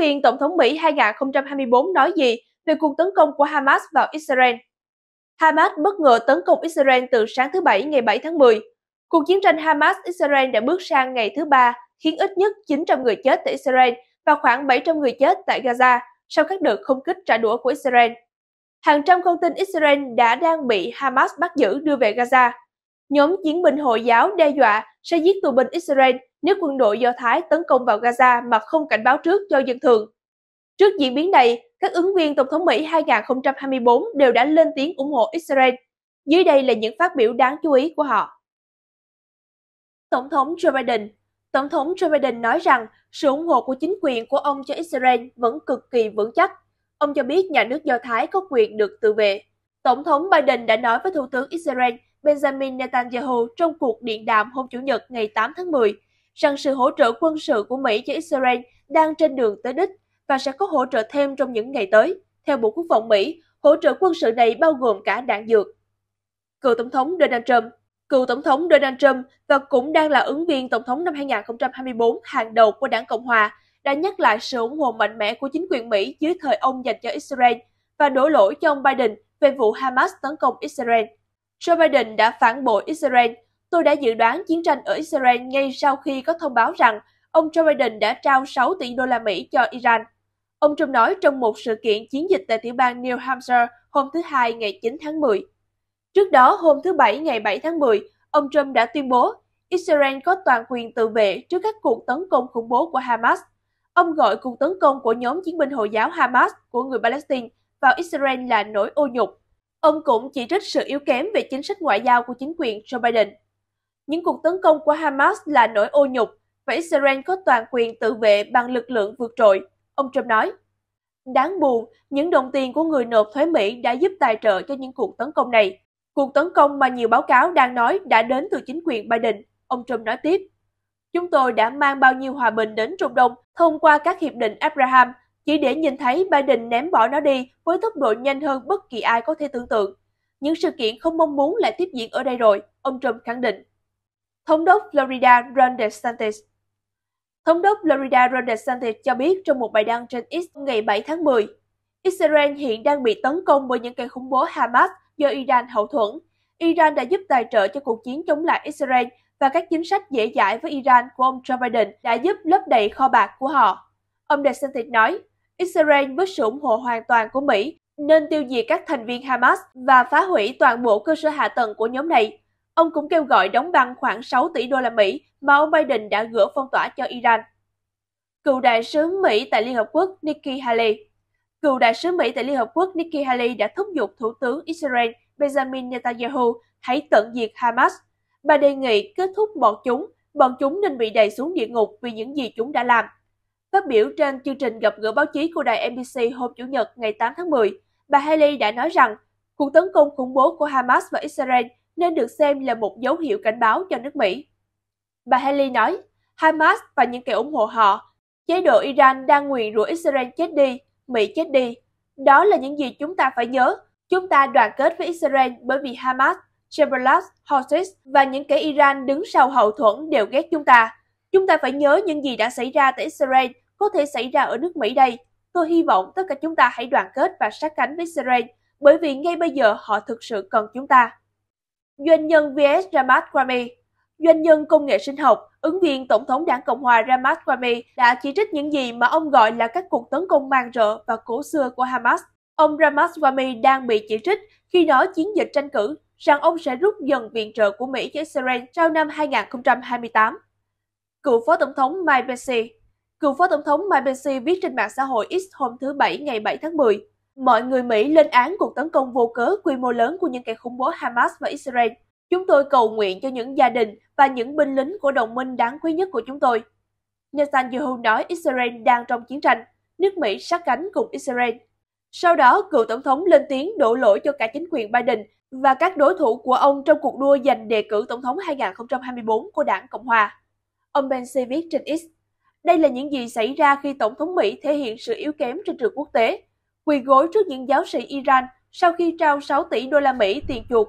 quyền Tổng thống Mỹ 2024 nói gì về cuộc tấn công của Hamas vào Israel? Hamas bất ngờ tấn công Israel từ sáng thứ Bảy ngày 7 tháng 10. Cuộc chiến tranh Hamas-Israel đã bước sang ngày thứ ba, khiến ít nhất 900 người chết tại Israel và khoảng 700 người chết tại Gaza sau các đợt không kích trả đũa của Israel. Hàng trăm con tin Israel đang bị Hamas bắt giữ đưa về Gaza. Nhóm chiến binh Hồi giáo đe dọa sẽ giết tù binh Israel nếu quân đội Do Thái tấn công vào Gaza mà không cảnh báo trước cho dân thường. Trước diễn biến này, các ứng viên Tổng thống Mỹ 2024 đều đã lên tiếng ủng hộ Israel. Dưới đây là những phát biểu đáng chú ý của họ. Tổng thống Joe Biden nói rằng sự ủng hộ của chính quyền của ông cho Israel vẫn cực kỳ vững chắc. Ông cho biết nhà nước Do Thái có quyền được tự vệ. Tổng thống Biden đã nói với Thủ tướng Israel Benjamin Netanyahu trong cuộc điện đàm hôm Chủ nhật ngày 8 tháng 10 rằng sự hỗ trợ quân sự của Mỹ cho Israel đang trên đường tới đích và sẽ có hỗ trợ thêm trong những ngày tới. Theo Bộ Quốc phòng Mỹ, hỗ trợ quân sự này bao gồm cả đạn dược. Cựu Tổng thống Donald Trump và cũng đang là ứng viên Tổng thống năm 2024 hàng đầu của Đảng Cộng Hòa đã nhắc lại sự ủng hộ mạnh mẽ của chính quyền Mỹ dưới thời ông dành cho Israel và đổ lỗi cho ông Biden về vụ Hamas tấn công Israel. Joe Biden đã phản bội Israel. Tôi đã dự đoán chiến tranh ở Israel ngay sau khi có thông báo rằng ông Joe Biden đã trao 6 tỷ đô la Mỹ cho Iran. Ông Trump nói trong một sự kiện chiến dịch tại tiểu bang New Hampshire hôm thứ Hai ngày 9 tháng 10. Trước đó, hôm thứ Bảy ngày 7 tháng 10, ông Trump đã tuyên bố Israel có toàn quyền tự vệ trước các cuộc tấn công khủng bố của Hamas. Ông gọi cuộc tấn công của nhóm chiến binh Hồi giáo Hamas của người Palestine vào Israel là nỗi ô nhục. Ông cũng chỉ trích sự yếu kém về chính sách ngoại giao của chính quyền Joe Biden. Những cuộc tấn công của Hamas là nỗi ô nhục và Israel có toàn quyền tự vệ bằng lực lượng vượt trội, ông Trump nói. Đáng buồn, những đồng tiền của người nộp thuế Mỹ đã giúp tài trợ cho những cuộc tấn công này. Cuộc tấn công mà nhiều báo cáo đang nói đã đến từ chính quyền Biden, ông Trump nói tiếp. Chúng tôi đã mang bao nhiêu hòa bình đến Trung Đông thông qua các hiệp định Abraham, chỉ để nhìn thấy Biden ném bỏ nó đi với tốc độ nhanh hơn bất kỳ ai có thể tưởng tượng. Những sự kiện không mong muốn lại tiếp diễn ở đây rồi, ông Trump khẳng định. Thống đốc Florida Ron DeSantis cho biết trong một bài đăng trên X ngày 7 tháng 10, Israel hiện đang bị tấn công bởi những kẻ khủng bố Hamas do Iran hậu thuẫn. Iran đã giúp tài trợ cho cuộc chiến chống lại Israel và các chính sách dễ dãi với Iran của ông Joe Biden đã giúp lấp đầy kho bạc của họ. Ông DeSantis nói, Israel với sự ủng hộ hoàn toàn của Mỹ nên tiêu diệt các thành viên Hamas và phá hủy toàn bộ cơ sở hạ tầng của nhóm này. Ông cũng kêu gọi đóng băng khoảng 6 tỷ đô la Mỹ mà ông Biden đã gỡ phong tỏa cho Iran. Cựu đại sứ Mỹ tại Liên Hợp Quốc Nikki Haley. Cựu đại sứ Mỹ tại Liên Hợp Quốc Nikki Haley đã thúc giục Thủ tướng Israel Benjamin Netanyahu hãy tận diệt Hamas. Bà đề nghị kết thúc bọn chúng nên bị đày xuống địa ngục vì những gì chúng đã làm. Phát biểu trên chương trình gặp gỡ báo chí của đài NBC hôm Chủ nhật ngày 8 tháng 10, bà Haley đã nói rằng cuộc tấn công khủng bố của Hamas và Israel nên được xem là một dấu hiệu cảnh báo cho nước Mỹ. Bà Haley nói, Hamas và những kẻ ủng hộ họ, chế độ Iran đang nguyền rủa Israel chết đi, Mỹ chết đi. Đó là những gì chúng ta phải nhớ. Chúng ta đoàn kết với Israel bởi vì Hamas, Hezbollah, Houthis và những kẻ Iran đứng sau hậu thuẫn đều ghét chúng ta. Chúng ta phải nhớ những gì đã xảy ra tại Israel có thể xảy ra ở nước Mỹ đây. Tôi hy vọng tất cả chúng ta hãy đoàn kết và sát cánh với Israel bởi vì ngay bây giờ họ thực sự cần chúng ta. Doanh nhân V.S. Ramaswamy. Doanh nhân công nghệ sinh học, ứng viên Tổng thống Đảng Cộng hòa Ramaswamy đã chỉ trích những gì mà ông gọi là các cuộc tấn công man rợ và cổ xưa của Hamas. Ông Ramaswamy đang bị chỉ trích khi nói chiến dịch tranh cử rằng ông sẽ rút dần viện trợ của Mỹ cho Israel sau năm 2028. Cựu Phó Tổng thống Mike Pence viết trên mạng xã hội X hôm thứ Bảy ngày 7 tháng 10. Mọi người Mỹ lên án cuộc tấn công vô cớ quy mô lớn của những kẻ khủng bố Hamas và Israel. Chúng tôi cầu nguyện cho những gia đình và những binh lính của đồng minh đáng quý nhất của chúng tôi. Netanyahu nói Israel đang trong chiến tranh, nước Mỹ sát cánh cùng Israel. Sau đó, cựu tổng thống lên tiếng đổ lỗi cho cả chính quyền Biden và các đối thủ của ông trong cuộc đua giành đề cử tổng thống 2024 của Đảng Cộng Hòa. Ông Pence viết trên X, đây là những gì xảy ra khi tổng thống Mỹ thể hiện sự yếu kém trên trường quốc tế, quỳ gối trước những giáo sĩ Iran sau khi trao 6 tỷ đô la Mỹ tiền chuộc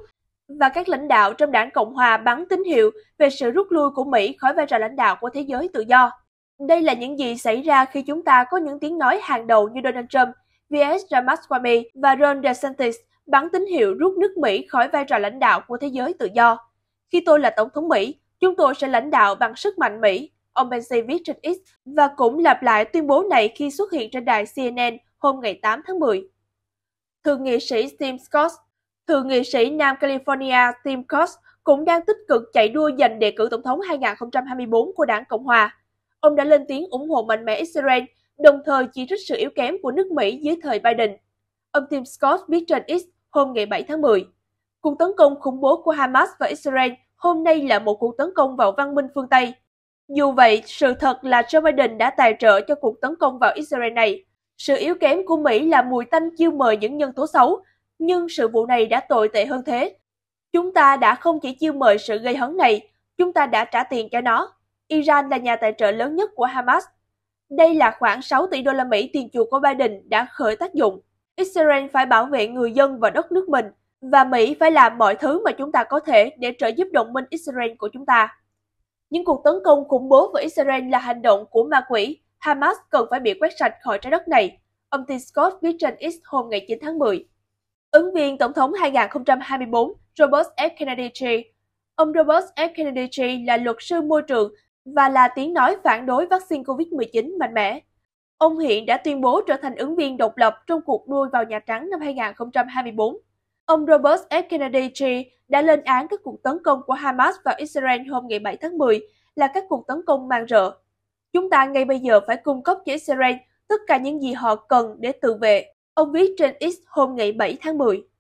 và các lãnh đạo trong Đảng Cộng Hòa bắn tín hiệu về sự rút lui của Mỹ khỏi vai trò lãnh đạo của thế giới tự do. Đây là những gì xảy ra khi chúng ta có những tiếng nói hàng đầu như Donald Trump, V.S. Ramaswamy và Ron DeSantis bắn tín hiệu rút nước Mỹ khỏi vai trò lãnh đạo của thế giới tự do. Khi tôi là Tổng thống Mỹ, chúng tôi sẽ lãnh đạo bằng sức mạnh Mỹ, ông Pence viết trên X và cũng lặp lại tuyên bố này khi xuất hiện trên đài CNN hôm ngày 8 tháng 10. Thượng nghị sĩ Tim Scott. Thượng nghị sĩ Nam California Tim Scott cũng đang tích cực chạy đua giành đề cử Tổng thống 2024 của đảng Cộng Hòa. Ông đã lên tiếng ủng hộ mạnh mẽ Israel, đồng thời chỉ trích sự yếu kém của nước Mỹ dưới thời Biden. Ông Tim Scott viết trên X hôm ngày 7 tháng 10. Cuộc tấn công khủng bố của Hamas và Israel hôm nay là một cuộc tấn công vào văn minh phương Tây. Dù vậy, sự thật là Joe Biden đã tài trợ cho cuộc tấn công vào Israel này. Sự yếu kém của Mỹ là mùi tanh chiêu mời những nhân tố xấu, nhưng sự vụ này đã tồi tệ hơn thế. Chúng ta đã không chỉ chiêu mời sự gây hấn này, chúng ta đã trả tiền cho nó. Iran là nhà tài trợ lớn nhất của Hamas. Đây là khoảng 6 tỷ đô la Mỹ tiền chuộc của Biden đã khởi tác dụng. Israel phải bảo vệ người dân và đất nước mình, và Mỹ phải làm mọi thứ mà chúng ta có thể để trợ giúp đồng minh Israel của chúng ta. Những cuộc tấn công khủng bố vào Israel là hành động của ma quỷ. Hamas cần phải bị quét sạch khỏi trái đất này, ông Tim Scott viết trên X hôm ngày 9 tháng 10. Ứng viên Tổng thống 2024 Robert F Kennedy Jr. Ông Robert F Kennedy Jr. là luật sư môi trường và là tiếng nói phản đối vaccine COVID-19 mạnh mẽ. Ông hiện đã tuyên bố trở thành ứng viên độc lập trong cuộc đua vào Nhà Trắng năm 2024. Ông Robert F. Kennedy Jr. đã lên án các cuộc tấn công của Hamas vào Israel hôm ngày 7 tháng 10 là các cuộc tấn công man rợ. Chúng ta ngay bây giờ phải cung cấp cho Israel tất cả những gì họ cần để tự vệ, ông viết trên X hôm ngày 7 tháng 10.